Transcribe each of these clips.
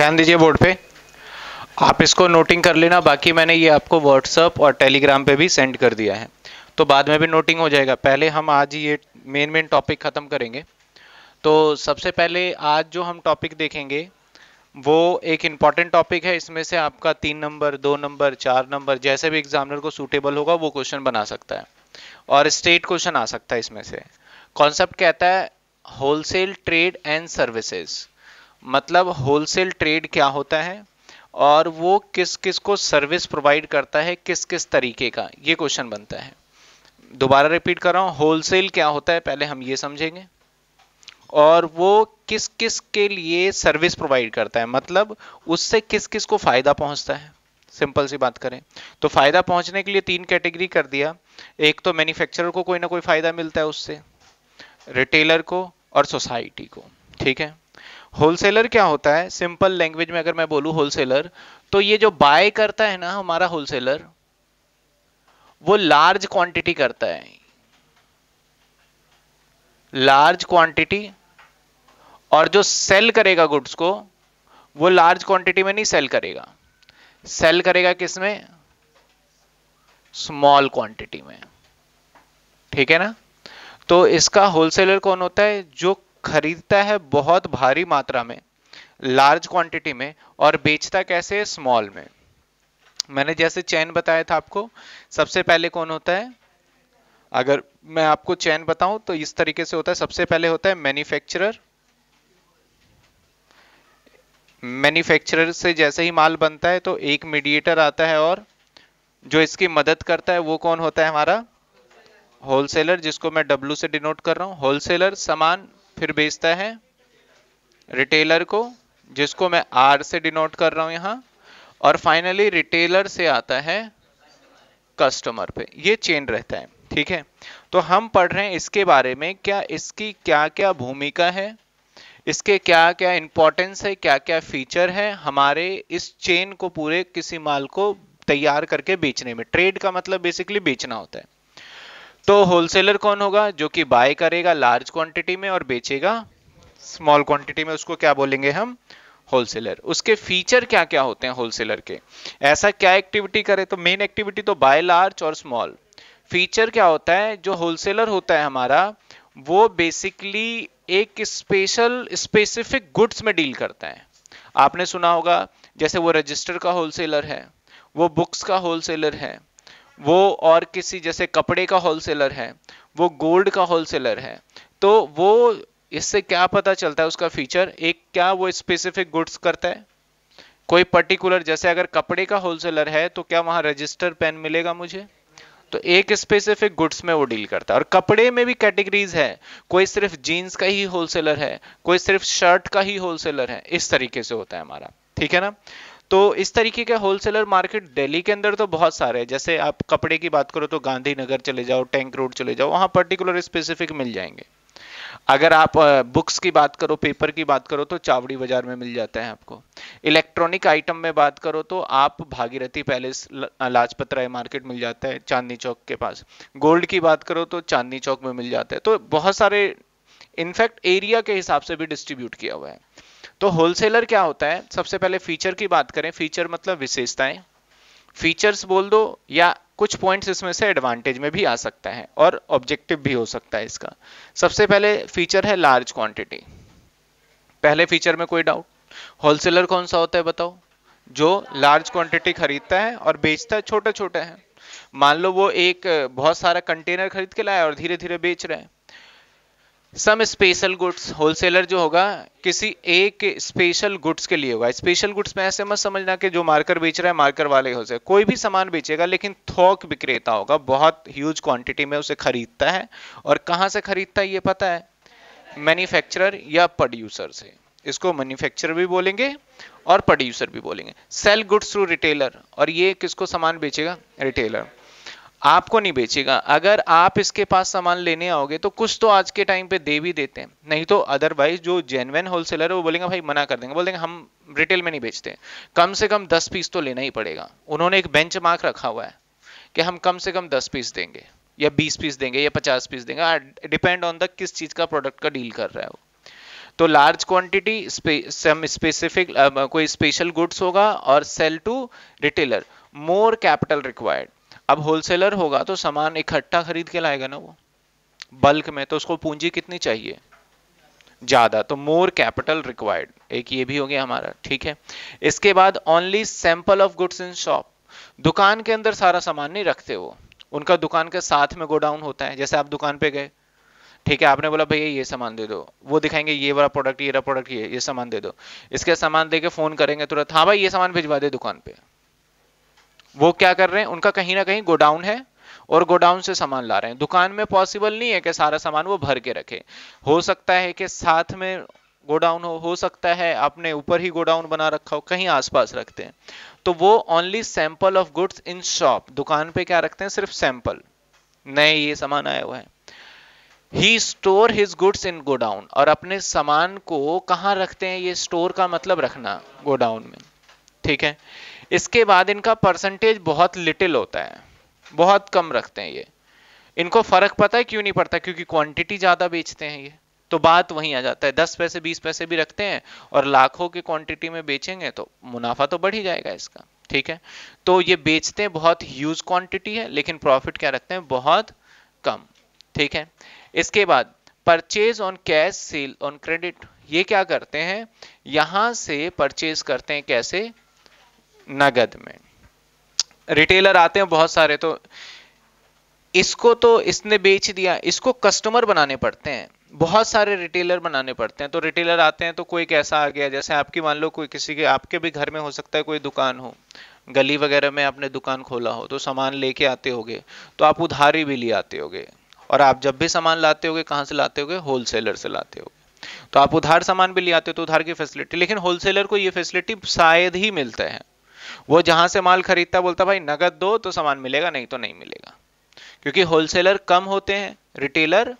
ध्यान दीजिए बोर्ड पे, आप इसको नोटिंग कर लेना। बाकी मैंने ये आपको व्हाट्सएप और टेलीग्राम पे भी सेंड कर दिया है, तो बाद में भी नोटिंग हो जाएगा। पहले हम आज ये मेन टॉपिक ख़त्म करेंगे। तो सबसे पहले आज जो हम टॉपिक देखेंगे वो एक इम्पॉर्टेंट टॉपिक है। इसमें से आपका 3 नंबर, 2 नंबर, 4 नंबर जैसे भी एग्जामिनर को सूटेबल होगा वो क्वेश्चन बना सकता है और स्टेट क्वेश्चन आ सकता है। इसमें से कॉन्सेप्ट कहता है होलसेल ट्रेड एंड सर्विसेज, मतलब होलसेल ट्रेड क्या होता है और वो किस किस को सर्विस प्रोवाइड करता है, किस किस तरीके का, ये क्वेश्चन बनता है। दोबारा रिपीट कर रहा हूँ, होलसेल क्या होता है पहले हम ये समझेंगे और वो किस किस के लिए सर्विस प्रोवाइड करता है, मतलब उससे किस किस को फायदा पहुंचता है। सिंपल सी बात करें तो फायदा पहुंचने के लिए 3 कैटेगरी कर दिया। एक तो मैन्युफैक्चरर को कोई ना कोई फायदा मिलता है उससे, रिटेलर को और सोसाइटी को, ठीक है। होलसेलर क्या होता है, सिंपल लैंग्वेज में अगर मैं बोलूं होलसेलर तो ये जो बाय करता है ना हमारा होलसेलर, वो लार्ज क्वांटिटी करता है, लार्ज क्वांटिटी, और जो सेल करेगा गुड्स को वो लार्ज क्वांटिटी में नहीं सेल करेगा, सेल करेगा किसमें, स्मॉल क्वांटिटी में, ठीक है ना। तो इसका होलसेलर कौन होता है, जो खरीदता है बहुत भारी मात्रा में, लार्ज क्वांटिटी में, और बेचता कैसे है, स्मॉल में। मैंने जैसे चैन बताया था आपको, सबसे पहले कौन होता है, अगर मैं आपको चैन बताऊं तो इस तरीके से होता है। सबसे पहले होता है मैन्युफैक्चरर, मैन्युफैक्चरर से जैसे ही माल बनता है तो एक मीडिएटर आता है और जो इसकी मदद करता है वो कौन होता है, हमारा होलसेलर, जिसको मैं W से डिनोट कर रहा हूँ। होलसेलर सामान फिर बेचता है रिटेलर को, जिसको मैं R से डिनोट कर रहा हूँ यहाँ, और फाइनली रिटेलर से आता है कस्टमर पे। ये चेन रहता है, ठीक है। तो हम पढ़ रहे हैं इसके बारे में, क्या इसकी क्या क्या भूमिका है, इसके क्या क्या इंपॉर्टेंस है, क्या क्या फीचर है हमारे इस चेन को पूरे किसी माल को तैयार करके बेचने में। ट्रेड का मतलब बेसिकली बेचना होता है। तो होलसेलर कौन होगा, जो कि बाय करेगा लार्ज क्वांटिटी में और बेचेगा स्मॉल क्वांटिटी में, उसको क्या बोलेंगे हम, होलसेलर। उसके फीचर क्या क्या होते हैं होलसेलर के, ऐसा क्या एक्टिविटी करे, तो मेन एक्टिविटी तो बाय लार्ज और स्मॉल। फीचर क्या होता है, जो होलसेलर होता है हमारा वो बेसिकली एक स्पेशल स्पेसिफिक गुड्स में डील करता है। आपने सुना होगा जैसे वो रजिस्टर का होलसेलर है, वो बुक्स का होलसेलर है, वो और किसी जैसे कपड़े का होलसेलर है, वो गोल्ड का होलसेलर है। तो वो इससे क्या पता चलता है उसका फीचर, एक क्या वो स्पेसिफिक गुड्स करता है, कोई पर्टिकुलर, जैसे अगर कपड़े का होलसेलर है तो क्या वहाँ रजिस्टर पेन मिलेगा मुझे, तो एक स्पेसिफिक गुड्स में वो डील करता है। और कपड़े में भी कैटेगरीज है, कोई सिर्फ जीन्स का ही होलसेलर है, कोई सिर्फ शर्ट का ही होलसेलर है, इस तरीके से होता है हमारा, ठीक है ना। तो इस तरीके के होलसेलर मार्केट दिल्ली के अंदर तो बहुत सारे हैं। जैसे आप कपड़े की बात करो तो गांधीनगर चले जाओ, टैंक रोड चले जाओ, वहाँ पर्टिकुलर स्पेसिफिक मिल जाएंगे। अगर आप बुक्स की बात करो, पेपर की बात करो तो चावड़ी बाजार में मिल जाता है आपको। इलेक्ट्रॉनिक आइटम में बात करो तो आप भागीरथी पैलेस, लाजपत राय मार्केट मिल जाता है चांदनी चौक के पास। गोल्ड की बात करो तो चांदनी चौक में मिल जाता है। तो बहुत सारे इनफैक्ट एरिया के हिसाब से भी डिस्ट्रीब्यूट किया हुआ है। तो होलसेलर क्या होता है, सबसे पहले फीचर की बात करें, फीचर मतलब विशेषताएं, फीचर्स बोल दो, या कुछ पॉइंट्स इसमें से एडवांटेज में भी आ सकता है और ऑब्जेक्टिव भी हो सकता है इसका। सबसे पहले फीचर है लार्ज क्वांटिटी, पहले फीचर में कोई डाउट, होलसेलर कौन सा होता है बताओ, जो लार्ज क्वांटिटी खरीदता है और बेचता है छोटा छोटा है। मान लो वो एक बहुत सारा कंटेनर खरीद के लाया और धीरे धीरे बेच रहा है। सम स्पेशल गुड्स, होलसेलर जो होगा किसी एक स्पेशल गुड्स के लिए होगा। स्पेशल गुड्स में ऐसे मत समझना कि जो मार्कर बेच रहा है मार्कर वाले हो, कोई भी सामान बेचेगा, लेकिन थोक विक्रेता होगा, बहुत ह्यूज क्वांटिटी में उसे खरीदता है। और कहाँ से खरीदता है ये पता है, मैन्युफैक्चरर या प्रोड्यूसर से। इसको मैन्युफैक्चरर भी बोलेंगे और प्रोड्यूसर भी बोलेंगे। सेल गुड्स थ्रू रिटेलर, और ये किसको सामान बेचेगा, रिटेलर, आपको नहीं बेचेगा। अगर आप इसके पास सामान लेने आओगे तो कुछ तो आज के टाइम पे दे भी देते हैं, नहीं तो अदरवाइज जो जेन्युइन होलसेलर है वो बोलेंगे भाई मना कर देंगे, बोलेंगे हम रिटेल में नहीं बेचते, कम से कम 10 पीस तो लेना ही पड़ेगा। उन्होंने एक बेंचमार्क रखा हुआ है कि हम कम से कम 10 पीस देंगे या 20 पीस देंगे या 50 पीस देंगे, डिपेंड ऑन द किस चीज़ का प्रोडक्ट का डील कर रहा है वो। तो लार्ज क्वांटिटी सम स्पेसिफिक कोई स्पेशल गुड्स होगा और sell to retailer, more capital required. अब होलसेलर होगा तो सामान इकट्ठा खरीद के लाएगा ना वो बल्क में, तो उसको पूंजी कितनी चाहिए, ज्यादा, तो मोर कैपिटल रिक्वायर्ड। एक ये भी हो गया हमारा, ठीक है। इसके बाद only sample of goods in shop, दुकान के अंदर सारा सामान नहीं रखते वो, उनका दुकान के साथ में गोडाउन होता है। जैसे आप दुकान पे गए, ठीक है, आपने बोला भैया ये सामान दे दो, वो दिखाएंगे ये वाला प्रोडक्ट, ये वाला प्रोडक्ट, ये सामान दे दो। इसके सामान देके फोन करेंगे तुरंत, हाँ भाई ये सामान भिजवा दे दुकान पे। वो क्या कर रहे हैं, उनका कहीं ना कहीं गोडाउन है और गोडाउन से सामान ला रहे हैं। दुकान में पॉसिबल नहीं है कि सारा सामान वो भर के रखे, हो सकता है कि साथ में गोडाउन हो सकता है आपने ऊपर ही गोडाउन बना रखा हो, कहीं आसपास रखते हैं। तो वो only sample of goods in shop, दुकान पे क्या रखते हैं, सिर्फ सैंपल, नए ये सामान आया हुआ है। He store his goods in godown, और अपने सामान को कहाँ रखते हैं, ये स्टोर का मतलब रखना, गोडाउन में, ठीक है। इसके बाद इनका परसेंटेज बहुत लिटिल होता है, बहुत कम रखते हैं ये। इनको फर्क पता है क्यों नहीं पड़ता, क्योंकि क्वांटिटी ज्यादा बेचते हैं ये, तो बात वहीं आ जाता है। 10 पैसे 20 पैसे भी रखते हैं और लाखों की क्वांटिटी में बेचेंगे तो मुनाफा तो बढ़ ही जाएगा इसका, ठीक है। तो ये बेचते हैं, बहुत ह्यूज क्वांटिटी है, लेकिन प्रॉफिट क्या रखते हैं, बहुत कम, ठीक है। इसके बाद purchase on cash, sale on credit, ये क्या करते हैं, यहां से परचेज करते हैं, कैसे, नगद में। रिटेलर आते हैं बहुत सारे, तो इसको तो इसने बेच दिया, इसको कस्टमर बनाने पड़ते हैं, बहुत सारे रिटेलर बनाने पड़ते हैं। तो रिटेलर आते हैं तो कोई कैसा आ गया, जैसे आपकी मान लो कोई किसी के, आपके भी घर में हो सकता है कोई दुकान हो, गली वगैरह में आपने दुकान खोला हो, तो सामान लेके आते होगे, तो आप उधारी भी ले आते होगे, और आप जब भी सामान लाते होगे कहाँ से लाते होगे, होलसेलर से लाते होगे, तो आप उधार सामान भी ले आते हो, तो उधार की फैसिलिटी। लेकिन होलसेलर को ये फैसिलिटी शायद ही मिलता है, वो जहां से माल खरीदता बोलता भाई नगद दो तो सामान मिलेगा, नहीं तो नहीं मिलेगा, क्योंकि होलसेलर कम होते हैं, रिटेलर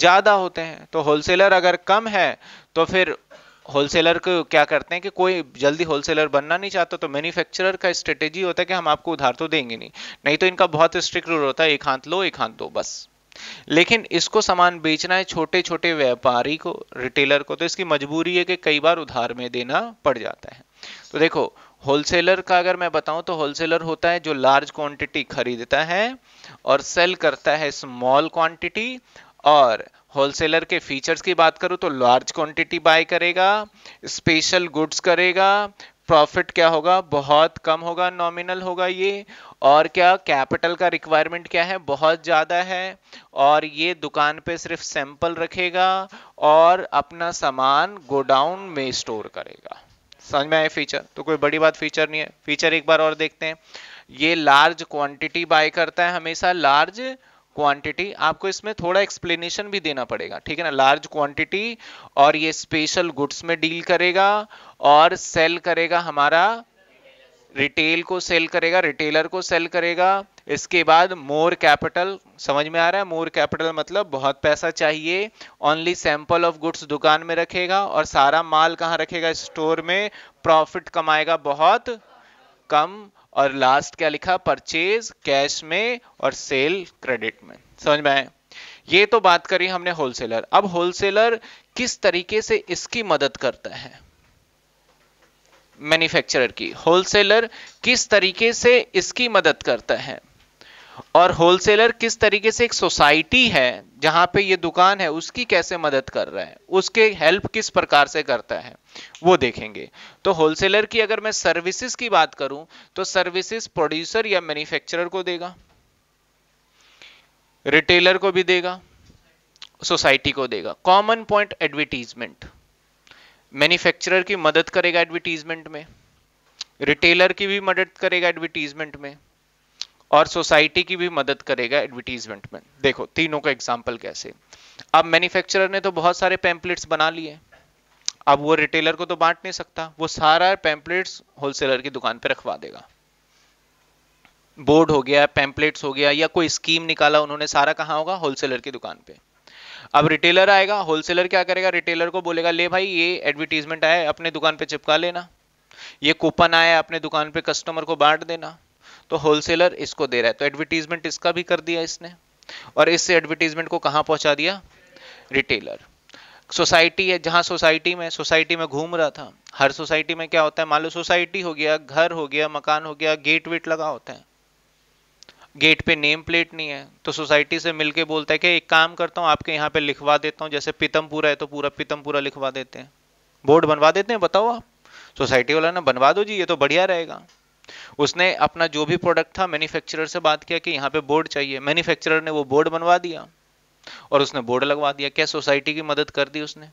ज्यादा होते हैं। तो होलसेलर अगर कम है तो फिर होलसेलर को क्या करते हैं कि कोई जल्दी होलसेलर बनना नहीं चाहता, तो मैन्युफैक्चरर का स्ट्रेटेजी होता है कि हम आपको उधार तो देंगे नहीं तो इनका बहुत स्ट्रिक्ट रूल होता है, एक हाथ लो एक हाथ दो बस। लेकिन इसको सामान बेचना है छोटे छोटे व्यापारी को, रिटेलर को, तो इसकी मजबूरी है कि कई बार उधार में देना पड़ जाता है। तो देखो होलसेलर का अगर मैं बताऊं तो होलसेलर होता है जो लार्ज क्वांटिटी खरीदता है और सेल करता है स्मॉल क्वांटिटी, और होलसेलर के फीचर्स की बात करूं तो लार्ज क्वांटिटी बाय करेगा, स्पेशल गुड्स करेगा, प्रॉफिट क्या होगा, बहुत कम होगा, नॉमिनल होगा ये, और क्या कैपिटल का रिक्वायरमेंट क्या है, बहुत ज़्यादा है, और ये दुकान पे सिर्फ सैंपल रखेगा और अपना सामान गोडाउन में स्टोर करेगा। समझ में आए फीचर, तो कोई बड़ी बात फीचर नहीं है। फीचर एक बार और देखते हैं, ये लार्ज क्वांटिटी बाय करता है, हमेशा लार्ज क्वांटिटी, आपको इसमें थोड़ा एक्सप्लेनेशन भी देना पड़ेगा, ठीक है ना, लार्ज क्वांटिटी, और ये स्पेशल गुड्स में डील करेगा और सेल करेगा, हमारा रिटेल को सेल करेगा, रिटेलर को सेल करेगा। इसके बाद मोर कैपिटल, समझ में आ रहा है, मोर कैपिटल मतलब बहुत पैसा चाहिए। ओनली सैंपल ऑफ गुड्स दुकान में रखेगा और सारा माल कहाँ रखेगा, स्टोर में, प्रॉफिट कमाएगा बहुत कम, और लास्ट क्या लिखा, परचेज कैश में और सेल क्रेडिट में। समझ में आए, ये तो बात करी हमने होलसेलर। अब होलसेलर किस तरीके से इसकी मदद करता है, मैन्युफैक्चरर की, होलसेलर किस तरीके से इसकी मदद करता है, और होलसेलर किस तरीके से एक सोसाइटी है जहां पे ये दुकान है उसकी कैसे मदद कर रहा है, उसके हेल्प किस प्रकार से करता है, वो देखेंगे। तो होलसेलर की अगर मैं सर्विसेज की बात करूं तो सर्विसेज प्रोड्यूसर या मैन्युफैक्चरर को देगा, रिटेलर को भी देगा, सोसाइटी को देगा। कॉमन पॉइंट एडवर्टीजमेंट, मैन्युफैक्चरर की मदद करेगा एडवर्टीजमेंट में, रिटेलर की भी मदद करेगा एडवर्टीजमेंट में, और सोसाइटी की भी मदद करेगा एडवर्टीजमेंट में। देखो तीनों का एग्जाम्पल कैसे। अब मैन्युफैक्चरर ने तो बहुत सारे पैम्पलेट्स बना लिए, अब वो रिटेलर को तो बांट नहीं सकता, वो सारा पैम्पलेट्स होलसेलर की दुकान पे रखवा देगा। बोर्ड हो गया, पैम्पलेट्स हो गया, या कोई स्कीम निकाला उन्होंने, सारा कहाँ होगा, होलसेलर की दुकान पे। अब रिटेलर आएगा, होलसेलर क्या करेगा, रिटेलर को बोलेगा ले भाई ये एडवर्टीजमेंट आया अपने दुकान पे चिपका लेना, ये कूपन आया अपने दुकान पे कस्टमर को बांट देना। तो होलसेलर इसको दे रहा है, तो एडवर्टीजमेंट इसका भी कर दिया इसने, और इससे एडवर्टीजमेंट को कहां पहुंचा दिया, रिटेलर। सोसाइटी है, जहाँ सोसाइटी में घूम रहा था। हर सोसाइटी में क्या होता है, मान लो सोसाइटी हो गया, घर हो गया, मकान हो गया, गेट वेट लगा होता है, गेट पे नेम प्लेट नहीं है, तो सोसाइटी से मिलके बोलता है कि एक काम करता हूँ आपके यहाँ पे लिखवा देता हूँ, जैसे पीतमपुरा है तो पूरा पीतमपुरा लिखवा देते हैं, बोर्ड बनवा देते हैं। बताओ आप, सोसाइटी वाला ना बनवा दो जी, ये तो बढ़िया रहेगा। उसने अपना जो भी प्रोडक्ट था मैन्युफैक्चरर से बात किया कि यहाँ पे बोर्ड चाहिए, मैन्युफैक्चरर ने वो बोर्ड बनवा दिया और उसने बोर्ड लगवा दिया। क्या सोसाइटी की मदद कर दी उसने?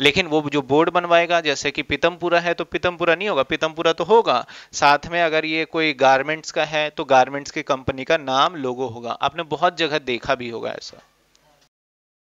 लेकिन वो जो बोर्ड बनवाएगा, जैसे कि पीतमपुरा है तो पीतमपुरा नहीं होगा, पीतमपुरा तो होगा, साथ में अगर ये कोई गारमेंट्स का है तो गारमेंट्स की कंपनी का नाम, लोगो होगा। आपने बहुत जगह देखा भी होगा ऐसा।